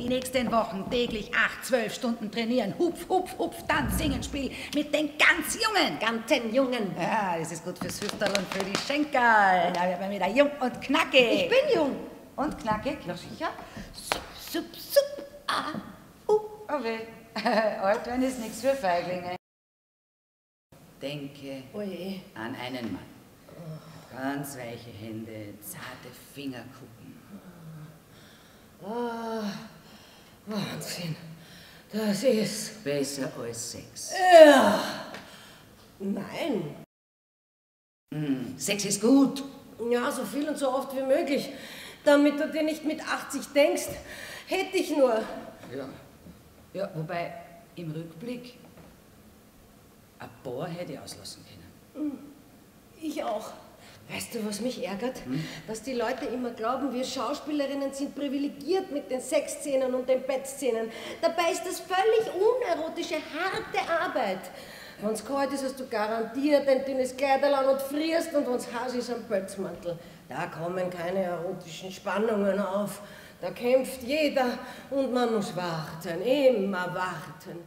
Die nächsten Wochen täglich 8, 12 Stunden trainieren, hupf, hupf, hupf, dann Singenspiel mit den ganz Jungen. Ganzen Jungen. Ja, das ist gut fürs Hüfterl und für die Schenkerl. Da wird man wieder jung und knackig. Ich bin jung. Und knackig, ja sicher. Sup, sup, sup, ah, oh weh. Alt werden ist nichts für Feiglinge. Denke an einen Mann. Ganz weiche Hände, zarte Fingerkuppen. Oh, Wahnsinn. Das ist besser als Sex. Ja. Nein. Sex ist gut. Ja, so viel und so oft wie möglich. Damit du dir nicht mit 80 denkst, hätte ich nur. Ja. Ja, wobei im Rückblick ein paar hätte ich auslassen können. Ich auch. Weißt du, was mich ärgert? Dass die Leute immer glauben, wir Schauspielerinnen sind privilegiert mit den Sexszenen und den Bettszenen. Dabei ist das völlig unerotische, harte Arbeit. Wenn's kalt ist, hast du garantiert ein dünnes Kleiderl an und frierst, und wenn's heiß ist, ein Pelzmantel. Da kommen keine erotischen Spannungen auf. Da kämpft jeder und man muss warten, immer warten.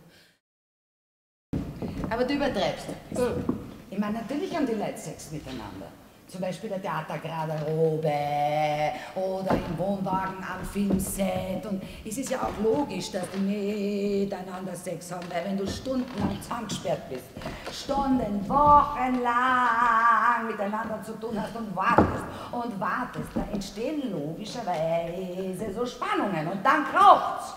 Aber du übertreibst ein bisschen. Ich meine, natürlich haben die Leute Sex miteinander. Zum Beispiel der Theatergarderobe oder im Wohnwagen am Filmset. Und es ist ja auch logisch, dass die miteinander Sex haben, weil wenn du stundenlang zusammengesperrt bist, Stunden, wochenlang miteinander zu tun hast und wartest, da entstehen logischerweise so Spannungen und dann raucht's.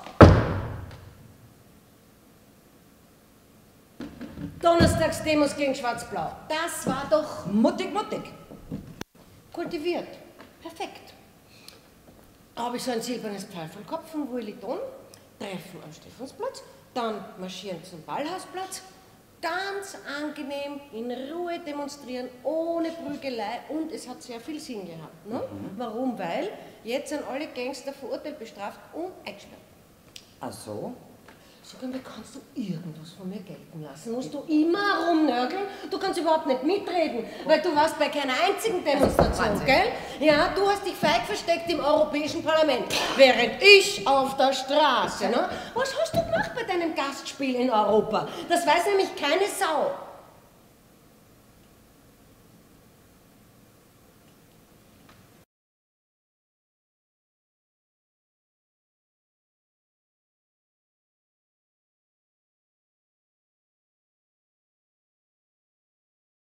Donnerstagsdemos gegen Schwarz-Blau. Das war doch mutig. Kultiviert. Perfekt. Habe ich so ein silbernes Pfeil vom Kopf von Willy Don, Treffen am Stephansplatz, dann marschieren zum Ballhausplatz, ganz angenehm in Ruhe demonstrieren, ohne Prügelei, und es hat sehr viel Sinn gehabt. Ne? Warum? Weil jetzt sind alle Gangster verurteilt, bestraft und eingesperrt. Ach so? Sag einmal, kannst du irgendwas von mir gelten lassen? Musst du immer rumnörgeln? Du kannst überhaupt nicht mitreden, weil du warst bei keiner einzigen Demonstration, gell? Ja, du hast dich feig versteckt im Europäischen Parlament, während ich auf der Straße, ne? Was hast du gemacht bei deinem Gastspiel in Europa? Das weiß nämlich keine Sau.